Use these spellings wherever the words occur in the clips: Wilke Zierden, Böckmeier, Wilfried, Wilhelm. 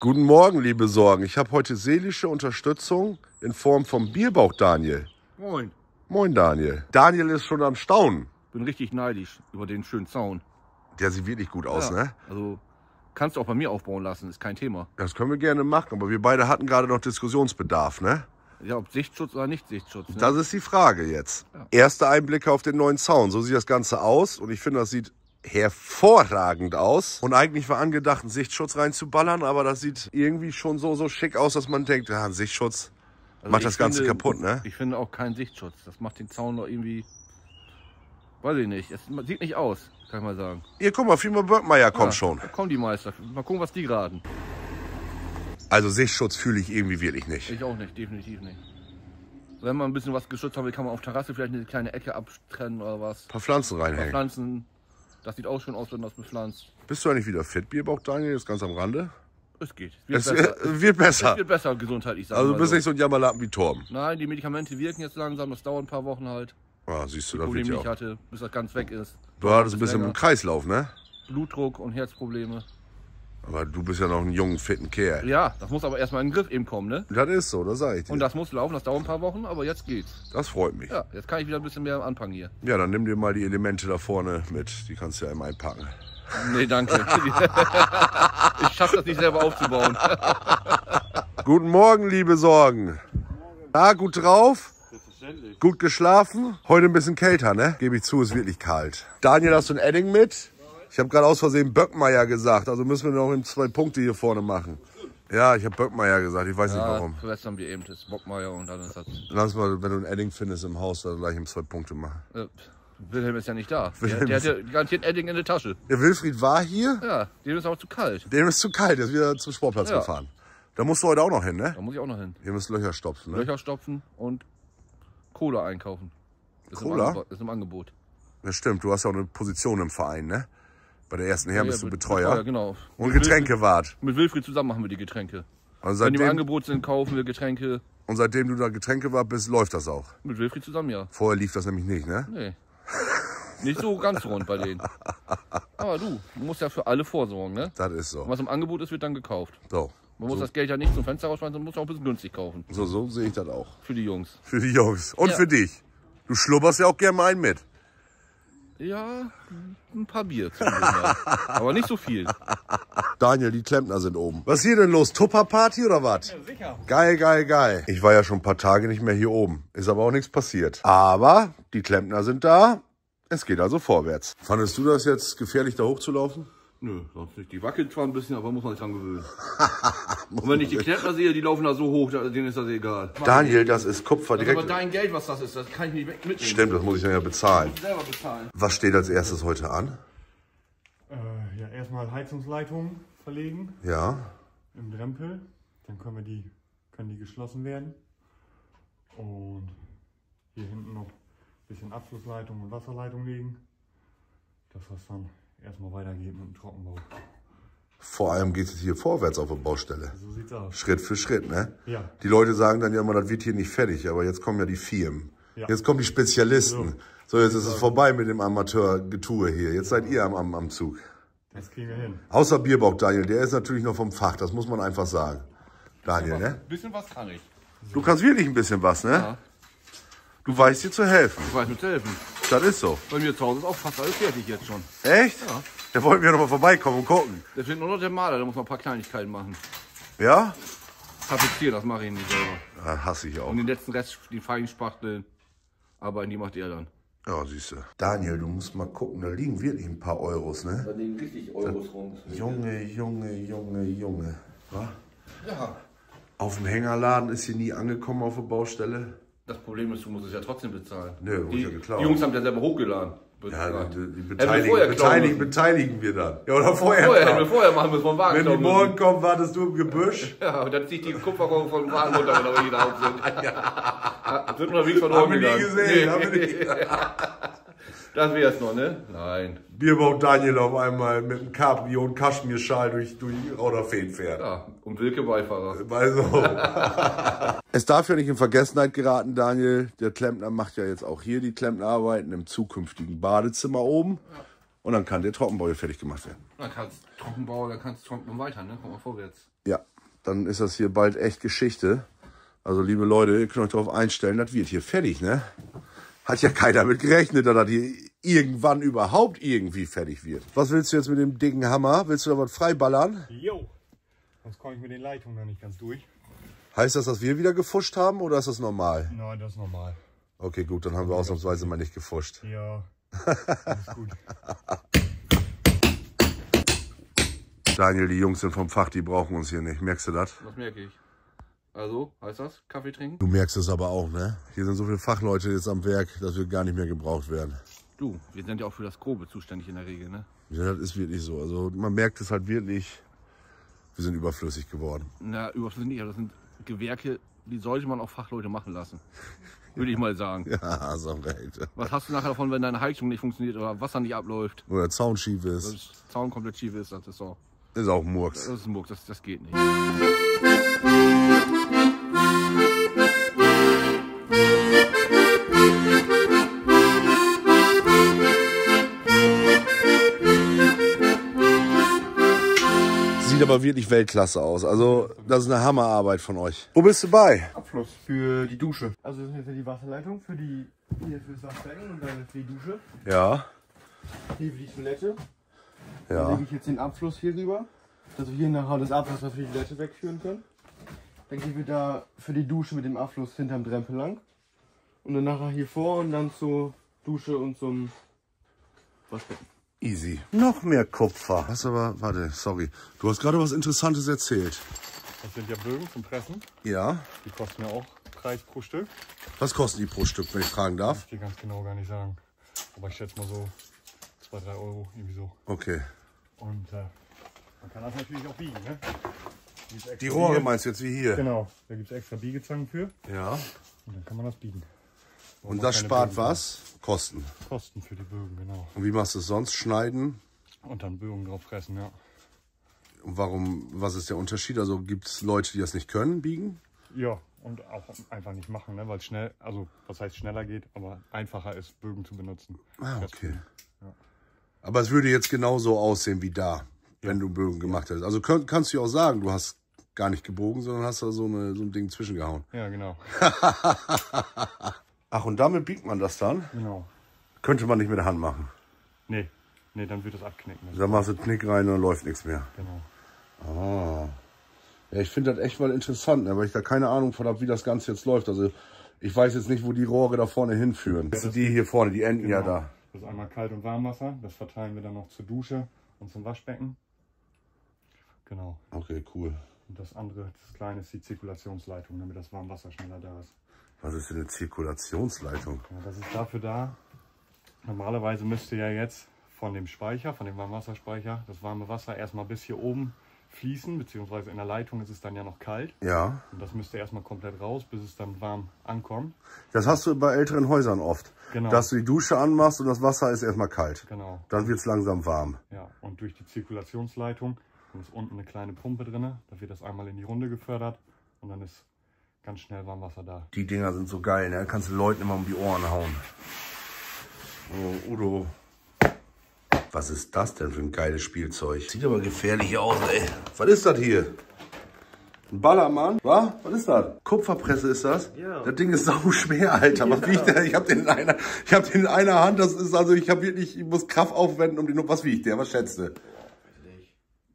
Guten Morgen, liebe Sorgen. Ich habe heute seelische Unterstützung in Form vom Bierbauch Daniel. Moin. Moin, Daniel. Daniel ist schon am Staunen. Bin richtig neidisch über den schönen Zaun. Der sieht wirklich gut aus, ja, ne? Also kannst du auch bei mir aufbauen lassen, ist kein Thema. Das können wir gerne machen, aber wir beide hatten gerade noch Diskussionsbedarf, ne? Ja, ob Sichtschutz oder nicht Sichtschutz. Ne? Das ist die Frage jetzt. Ja. Erste Einblicke auf den neuen Zaun. So sieht das Ganze aus und ich finde, das sieht hervorragend aus. Und eigentlich war angedacht, einen Sichtschutz reinzuballern, aber das sieht irgendwie schon so schick aus, dass man denkt, ja, ein Sichtschutz also macht das Ganze kaputt, ne? Ich finde auch keinen Sichtschutz. Das macht den Zaun noch irgendwie, weiß ich nicht, es sieht nicht aus, kann ich mal sagen. Hier, guck mal, Firma Böckmeier kommt schon. Da kommen die Meister. Mal gucken, was die geraten. Also Sichtschutz fühle ich irgendwie wirklich nicht. Ich auch nicht, definitiv nicht. Wenn man ein bisschen was geschützt haben will, kann man auf Terrasse vielleicht eine kleine Ecke abtrennen oder was. Ein paar Pflanzen reinhängen. Ein paar Pflanzen. Das sieht auch schon aus, wenn das bepflanzt. Bist du eigentlich wieder fit, Bierbauch Daniel? Jetzt ganz am Rande. Es geht. Es wird besser. Es wird besser gesundheitlich, sagen wir mal. Also du bist nicht so ein Jammerlappen wie Torben. Nein, die Medikamente wirken jetzt langsam. Das dauert ein paar Wochen halt. Ah, siehst du, das Problem, ich hatte, bis das ganz weg ist. Du hattest ein bisschen im Kreislauf, ne? Blutdruck und Herzprobleme. Aber du bist ja noch ein junger, fitten Kerl. Ja, das muss aber erstmal in den Griff eben kommen, ne? Das ist so, das sage ich dir. Und das muss laufen, das dauert ein paar Wochen, aber jetzt geht's. Das freut mich. Ja, jetzt kann ich wieder ein bisschen mehr anpacken hier. Ja, dann nimm dir mal die Elemente da vorne mit, die kannst du ja eben einpacken. Nee, danke. Ich schaff das nicht selber aufzubauen. Guten Morgen, liebe Sorgen. Na, gut drauf? Selbstverständlich. Gut geschlafen? Heute ein bisschen kälter, ne? Gebe ich zu, ist wirklich kalt. Daniel, hast du ein Edding mit? Ich habe gerade aus Versehen Böckmeier gesagt, also müssen wir noch 2 Punkte hier vorne machen. Ja, ich habe Böckmeier gesagt, ich weiß nicht warum. Vielleicht haben wir eben das Böckmeier und dann ist das... Lass mal, wenn du ein Edding findest im Haus, dann gleich 2 Punkte machen. Wilhelm ist ja nicht da. Der hat ja garantiert ein Edding in der Tasche. Der Wilfried war hier. Ja, dem ist auch zu kalt. Dem ist zu kalt, der ist wieder zum Sportplatz gefahren. Da musst du heute auch noch hin, ne? Da muss ich auch noch hin. Ihr müsst Löcher stopfen, ne? Löcher stopfen und Cola einkaufen. Cola? Ist im Angebot. Das stimmt, du hast ja auch eine Position im Verein, ne? Bei der ersten Herren bist du Betreuer. Ja, genau. Und Getränkewart. Mit Wilfried zusammen machen wir die Getränke. Also wenn die im Angebot sind, kaufen wir Getränke. Und seitdem du da Getränkewart bist, läuft das auch? Mit Wilfried zusammen, ja. Vorher lief das nämlich nicht, ne? Nee. Nicht so ganz rund bei denen. Aber du musst ja für alle vorsorgen, ne? Das ist so. Und was im Angebot ist, wird dann gekauft. So. Man muss das Geld ja nicht zum Fenster rausschmeißen, sondern muss auch ein bisschen günstig kaufen. So sehe ich das auch. Für die Jungs. Für die Jungs. Und für dich. Du schlubberst ja auch gerne mal einen mit. Ja, ein paar Bier. Aber nicht so viel. Daniel, die Klempner sind oben. Was ist hier denn los? Tupperparty oder was? Ja, sicher. Geil, geil, geil. Ich war ja schon ein paar Tage nicht mehr hier oben. Ist aber auch nichts passiert. Aber die Klempner sind da. Es geht also vorwärts. Fandest du das jetzt gefährlich, da hochzulaufen? Nö, sonst nicht. Die wackeln zwar ein bisschen, aber muss man sich dran gewöhnen. Und wenn ich die Klempner sehe, die laufen da so hoch, denen ist das egal. Daniel, das ist Kupfer direkt. Aber dein Geld, was das ist, das kann ich nicht mitnehmen. Stimmt, das muss ich dann ja bezahlen. Ich muss selber bezahlen. Was steht als erstes heute an? Ja, erstmal Heizungsleitungen verlegen. Ja. Im Drempel. Dann können die geschlossen werden. Und hier hinten noch ein bisschen Abflussleitung und Wasserleitung legen. Das war's dann. Erstmal weitergehen mit dem Trockenbau. Vor allem geht es hier vorwärts auf der Baustelle. So sieht's aus. Schritt für Schritt, ne? Ja. Die Leute sagen dann ja immer, das wird hier nicht fertig, aber jetzt kommen ja die Firmen. Ja. Jetzt kommen die Spezialisten. So, jetzt ist es vorbei mit dem Amateurgetue hier. Jetzt seid ihr am Zug. Das kriegen wir hin. Außer Bierbauch Daniel, der ist natürlich noch vom Fach, das muss man einfach sagen. Daniel, ne? Ein bisschen was kann ich. Du kannst wirklich ein bisschen was, ne? Ja. Du weißt dir zu helfen. Ich weiß mir zu helfen. Das ist so. Bei mir zu Hause ist auch fast alles fertig jetzt schon. Echt? Ja. Da wollten wir noch mal vorbeikommen und gucken. Da fehlt nur noch der Maler, da muss man ein paar Kleinigkeiten machen. Ja? Tapezieren, das mache ich nicht selber. Das hasse ich auch. Und den letzten Rest, die Feinspachteln, arbeiten, die macht er dann. Ja, siehst du. Daniel, du musst mal gucken, da liegen wirklich ein paar Euros, ne? Da liegen richtig Euros rum. Junge. Was? Ja. Auf dem Hängerladen ist hier nie angekommen auf der Baustelle. Das Problem ist, du musst es ja trotzdem bezahlen. Nö, die, ja, geklaut. Die Jungs haben ja selber hochgeladen. Ja, die beteiligen wir dann. Ja, oder vorher machen wir es vom Wagen. Wenn die morgen kommen, wartest du im Gebüsch. Ja, und dann zieht die Kupferrohre vom Wagen runter, wenn wir hier auf sind. Ja. Sind unterwegs von oben gegangen. Haben wir nie gesehen. Das wär's noch, ne? Nein. Bierbauch Daniel auf einmal mit einem Cabrio und Kaschmirschal durch Rauderfeen fährt. Ja, und Wilke Beifahrer. Also. Es darf ja nicht in Vergessenheit geraten, Daniel. Der Klempner macht ja jetzt auch hier die Klempnerarbeiten im zukünftigen Badezimmer oben. Ja. Und dann kann der Trockenbau hier fertig gemacht werden. Dann kannst du Trockenbau weiter, ne? Guck mal vorwärts. Ja, dann ist das hier bald echt Geschichte. Also liebe Leute, ihr könnt euch darauf einstellen, das wird hier fertig, ne? Hat ja keiner damit gerechnet, dass das hier irgendwann überhaupt irgendwie fertig wird. Was willst du jetzt mit dem dicken Hammer? Willst du da was freiballern? Jo, sonst komme ich mit den Leitungen noch nicht ganz durch. Heißt das, dass wir wieder gefuscht haben oder ist das normal? Nein, das ist normal. Okay, gut, dann haben wir ausnahmsweise mal nicht gefuscht. Ja, das ist gut. Daniel, die Jungs sind vom Fach, die brauchen uns hier nicht. Merkst du das? Das merke ich. Also, heißt das? Kaffee trinken? Du merkst es aber auch, ne? Hier sind so viele Fachleute jetzt am Werk, dass wir gar nicht mehr gebraucht werden. Du, wir sind ja auch für das Grobe zuständig in der Regel, ne? Ja, das ist wirklich so. Also man merkt es halt wirklich, wir sind überflüssig geworden. Na, überflüssig nicht, aber das sind Gewerke, die sollte man auch Fachleute machen lassen. Würde ich mal sagen. Ja, so recht. Was hast du nachher davon, wenn deine Heizung nicht funktioniert oder Wasser nicht abläuft? Oder Zaun schief ist. Wenn der Zaun komplett schief ist, das ist auch... Das ist auch Murks. Das ist ein Murks, das geht nicht. Sieht aber wirklich Weltklasse aus. Also das ist eine Hammerarbeit von euch. Wo bist du bei? Abfluss für die Dusche. Also das ist jetzt die Wasserleitung für die fürs Waschbecken und dann für die Dusche. Ja. Hier für die Toilette. Ja. Dann lege ich jetzt den Abfluss hier rüber, dass wir hier nachher das Abwasser für die Toilette wegführen können. Dann gehen wir da für die Dusche mit dem Abfluss hinterm Drempel lang. Und dann nachher hier vor und dann zur Dusche und zum Waschbecken. Easy. Noch mehr Kupfer. Was aber, warte, sorry. Du hast gerade was Interessantes erzählt. Das sind ja Bögen zum Pressen. Ja. Die kosten ja auch Preis pro Stück. Was kosten die pro Stück, wenn ich fragen darf? Kann ich dir ganz genau gar nicht sagen. Aber ich schätze mal so 2, 3 Euro, irgendwie so. Okay. Und man kann das natürlich auch biegen, ne? Die Rohre Biege. Meinst du jetzt wie hier? Genau. Da gibt es extra Biegezangen für. Ja. Und dann kann man das biegen. Und das spart was? Kosten. Kosten für die Bögen, genau. Und wie machst du es sonst? Schneiden? Und dann Bögen drauf fressen, ja. Und warum, was ist der Unterschied? Also gibt es Leute, die das nicht können, biegen? Ja, und auch einfach nicht machen, ne? Weil es schnell, also was heißt schneller geht, aber einfacher ist, Bögen zu benutzen. Ah, okay. Ja. Aber es würde jetzt genauso aussehen wie da, wenn du Bögen gemacht hättest. Also kannst du ja auch sagen, du hast gar nicht gebogen, sondern hast da so ein Ding zwischengehauen. Ja, genau. Ach, und damit biegt man das dann? Genau. Könnte man nicht mit der Hand machen? Nee, nee, dann wird das abknicken. Dann machst du einen Knick rein und dann läuft nichts mehr. Genau. Ah. Ja, ich finde das echt mal interessant, ne, weil ich da keine Ahnung von habe, wie das Ganze jetzt läuft. Also ich weiß jetzt nicht, wo die Rohre da vorne hinführen. Also die hier vorne, die enden ja da. Das ist einmal Kalt- und Warmwasser, das verteilen wir dann noch zur Dusche und zum Waschbecken. Genau. Okay, cool. Und das andere, das kleine, ist die Zirkulationsleitung, damit das Warmwasser schneller da ist. Was ist denn eine Zirkulationsleitung? Ja, das ist dafür da. Normalerweise müsste ja jetzt von dem Speicher, von dem Warmwasserspeicher, das warme Wasser erstmal bis hier oben fließen, beziehungsweise in der Leitung ist es dann ja noch kalt. Ja. Und das müsste erstmal komplett raus, bis es dann warm ankommt. Das hast du bei älteren Häusern oft. Genau. Dass du die Dusche anmachst und das Wasser ist erstmal kalt. Genau. Dann wird es langsam warm. Ja, und durch die Zirkulationsleitung ist unten eine kleine Pumpe drin, da wird das einmal in die Runde gefördert und dann ist ganz schnell warm Wasser da. Die Dinger sind so geil, ne? Kannst du Leuten immer um die Ohren hauen. Oh, Udo. Was ist das denn für ein geiles Spielzeug? Sieht aber gefährlich aus, ey. Was ist das hier? Ein Ballermann? Was? Was ist das? Kupferpresse ist das? Ja. Das Ding ist sau schwer, Alter. Was wiegt der? Ich hab den in einer Hand. Das ist also, ich muss Kraft aufwenden, um den. Was wiegt der? Was schätzt du?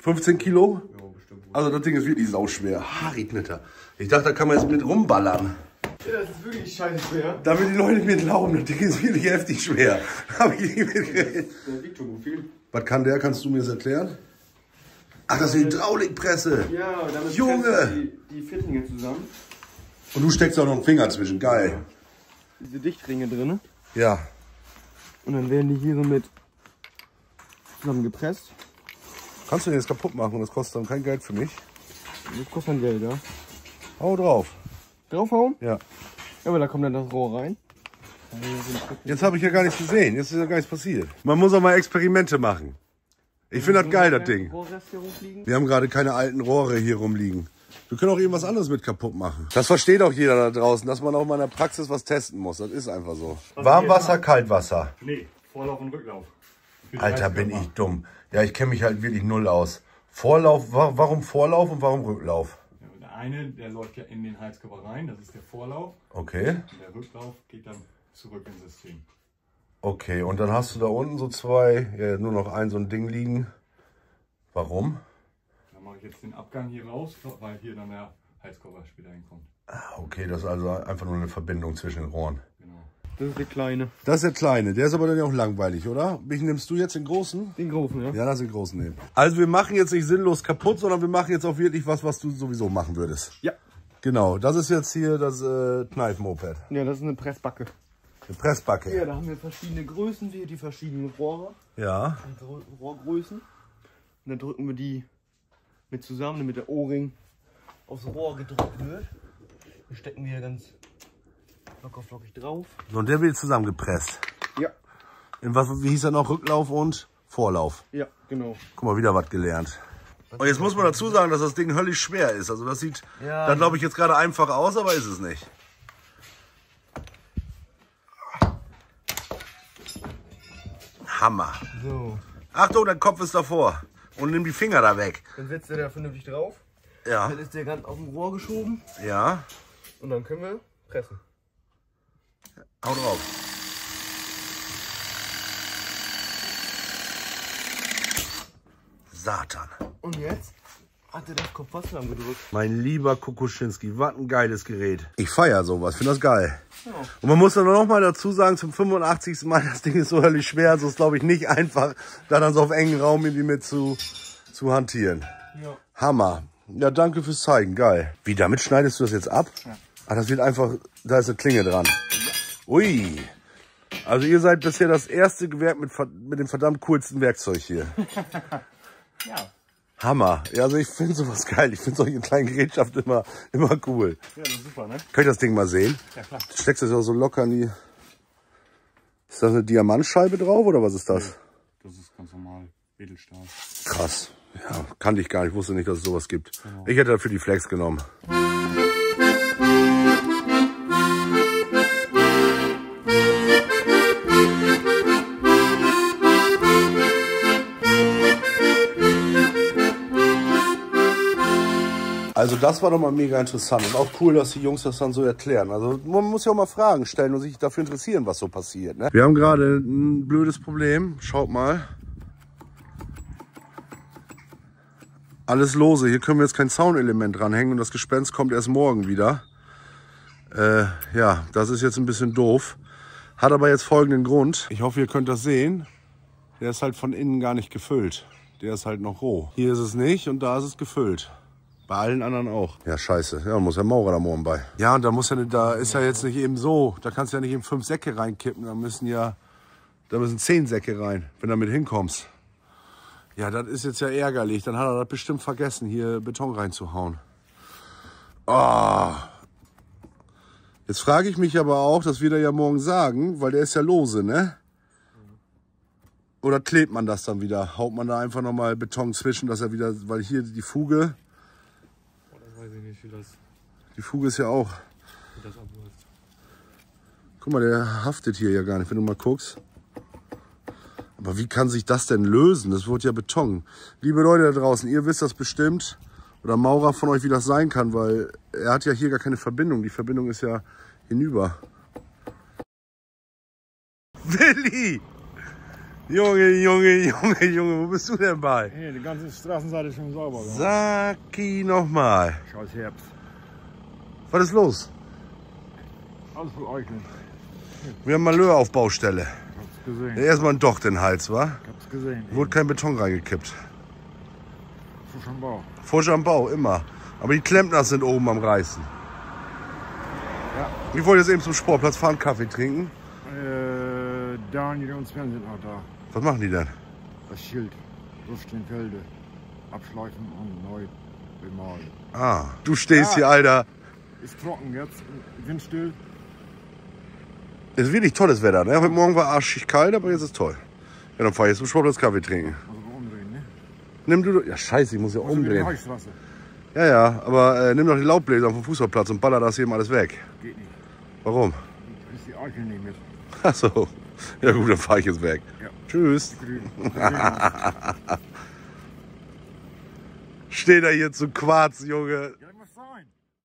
15 Kilo? Ja, bestimmt. Also das Ding ist wirklich sauschwer. Haarignitter. Ich dachte, da kann man jetzt mit rumballern. Ja, das ist wirklich scheiße schwer. Da will die Leute nicht mehr glauben, das Ding ist wirklich heftig schwer. Hab ich nicht mitgerechnet. Der wiegt schon viel. Was kann der? Kannst du mir das erklären? Ach, das ist eine Hydraulikpresse. Ja, damit Junge. Die Fittlinge zusammen. Und du steckst auch noch einen Finger zwischen. Geil. Diese Dichtringe drin. Ja. Und dann werden die hier so mit zusammengepresst. Kannst du den jetzt kaputt machen und das kostet dann kein Geld für mich? Das kostet dann Geld, ja. Hau drauf. Draufhauen? Ja. Ja, aber da kommt dann das Rohr rein. Jetzt habe ich ja gar nichts gesehen, jetzt ist ja gar nichts passiert. Man muss auch mal Experimente machen. Ich finde das geil, das Ding. Wir haben gerade keine alten Rohre hier rumliegen. Wir können auch irgendwas anderes mit kaputt machen. Das versteht auch jeder da draußen, dass man auch mal in der Praxis was testen muss. Das ist einfach so. Warmwasser, Kaltwasser? Nee, Vorlauf und Rücklauf. Alter, bin ich dumm. Ja, ich kenne mich halt wirklich null aus. Vorlauf, warum Vorlauf und warum Rücklauf? Der eine, der läuft ja in den Heizkörper rein, das ist der Vorlauf. Okay. Und der Rücklauf geht dann zurück ins System. Okay, und dann hast du da unten so zwei, ja, nur noch ein so ein Ding liegen. Warum? Dann mache ich jetzt den Abgang hier raus, weil hier dann der Heizkörper später hinkommt. Ah, okay, das ist also einfach nur eine Verbindung zwischen den Rohren. Genau. Das ist der kleine. Das ist der kleine, der ist aber dann ja auch langweilig, oder? Mich nimmst du jetzt den großen? Den großen, ja. Ja, lass den großen nehmen. Also wir machen jetzt nicht sinnlos kaputt, sondern wir machen jetzt auch wirklich was, was du sowieso machen würdest. Ja. Genau, das ist jetzt hier das Kneifmoped. Ja, das ist eine Pressbacke. Eine Pressbacke. Ja, da haben wir verschiedene Größen, hier die verschiedenen Rohre. Ja. Rohrgrößen. Und dann drücken wir die mit zusammen, damit der O-Ring aufs Rohr gedrückt wird. Die stecken wir ganz locker flockig drauf. So, und der wird zusammengepresst. Ja. In was, wie hieß das noch? Rücklauf und Vorlauf. Ja, genau. Guck mal, wieder was gelernt. Und jetzt muss man dazu sagen, dass das Ding höllisch schwer ist. Also das sieht ja, dann glaube ich jetzt gerade einfach aus, aber ist es nicht. Hammer. So. Achtung, dein Kopf ist davor. Und nimm die Finger da weg. Dann setzt der da vernünftig drauf. Ja. Dann ist der ganz auf dem Rohr geschoben. Ja. Und dann können wir pressen. Hau drauf. Satan. Und jetzt hat er das Kopfwasser angedrückt. Mein lieber Kokoschinski, was ein geiles Gerät. Ich feiere sowas, finde das geil. Ja. Und man muss dann noch mal dazu sagen, zum 85. Mal, das Ding ist so höllisch schwer, also ist glaube ich nicht einfach, da dann so auf engen Raum irgendwie mit zu hantieren. Ja. Hammer. Ja, danke fürs Zeigen, geil. Wie, damit schneidest du das jetzt ab? Ja. Ach, das wird einfach, da ist eine Klinge dran. Ui. Also ihr seid bisher das erste Gewerk mit dem verdammt coolsten Werkzeug hier. Ja. Hammer. Ja, also ich finde sowas geil. Ich finde solche kleinen Gerätschaften immer cool. Ja, das ist super, ne? Könnt ihr das Ding mal sehen? Ja, klar. Du steckst das ja so locker in die... Ist das eine Diamantscheibe drauf oder was ist das? Nee, das ist ganz normal. Edelstahl. Krass. Ja, kannte ich gar nicht. Ich wusste nicht, dass es sowas gibt. Genau. Ich hätte dafür die Flex genommen. Also das war doch mal mega interessant und auch cool, dass die Jungs das dann so erklären. Also man muss ja auch mal Fragen stellen und sich dafür interessieren, was so passiert. Ne? Wir haben gerade ein blödes Problem. Schaut mal. Alles lose. Hier können wir jetzt kein Soundelement dranhängen und das Gespenst kommt erst morgen wieder. Ja, das ist jetzt ein bisschen doof. Hat aber jetzt folgenden Grund. Ich hoffe, ihr könnt das sehen. Der ist halt von innen gar nicht gefüllt. Der ist halt noch roh. Hier ist es nicht und da ist es gefüllt. Bei allen anderen auch. Ja, scheiße. Ja, muss ja Maurer da morgen bei. Ja, und da muss ja, da ist ja jetzt nicht eben so. Da kannst du ja nicht eben 5 Säcke reinkippen. Da müssen 10 Säcke rein, wenn du damit hinkommst. Ja, das ist jetzt ja ärgerlich. Dann hat er das bestimmt vergessen, hier Beton reinzuhauen. Oh. Jetzt frage ich mich aber auch, das wird er ja morgen sagen, weil der ist ja lose, ne? Oder klebt man das dann wieder? Haut man da einfach nochmal Beton zwischen, dass er wieder, weil hier die Fuge... Weiß ich nicht, wie das... Die Fuge ist ja auch... Wie das abläuft. Guck mal, der haftet hier ja gar nicht, wenn du mal guckst. Aber wie kann sich das denn lösen? Das wird ja Beton. Liebe Leute da draußen, ihr wisst das bestimmt. Oder Maurer von euch, wie das sein kann, weil er hat ja hier gar keine Verbindung. Die Verbindung ist ja hinüber. Willi! Junge, wo bist du denn bei? Hey, die ganze Straßenseite ist schon sauber. Saki nochmal. Scheiß Herbst. Was ist los? Alles für euch. Wir haben Malheur auf Baustelle. Ich hab's gesehen. Ja, erstmal ein Doch den Hals, wa? Ich hab's gesehen. Wurde kein Beton reingekippt. Fusch am Bau. Fusch am Bau, immer. Aber die Klempner sind oben am Reißen. Ja. Ich wollte jetzt eben zum Sportplatz fahren, Kaffee trinken. Daniel und Sven sind auch da. Was machen die denn? Das Schild durch den Felde abschleifen und neu bemalen. Ah, du stehst ja hier, Alter. Ist trocken jetzt, windstill. Ist wirklich tolles Wetter, ne? Heute Morgen war arschig kalt, aber jetzt ist toll. Ja, dann fahr ich jetzt zum Sportplatz Kaffee trinken. Also umdrehen, ne? Nimm du... Ja, scheiße, ich muss ja umdrehen. Ja, aber nimm doch die Laubbläser vom Fußballplatz und baller das eben alles weg. Geht nicht. Warum? Du kriegst die Eichel nicht mit. Ach so. Ja gut, dann fahre ich jetzt weg. Ja. Tschüss. Steht er hier zu Quarz, Junge.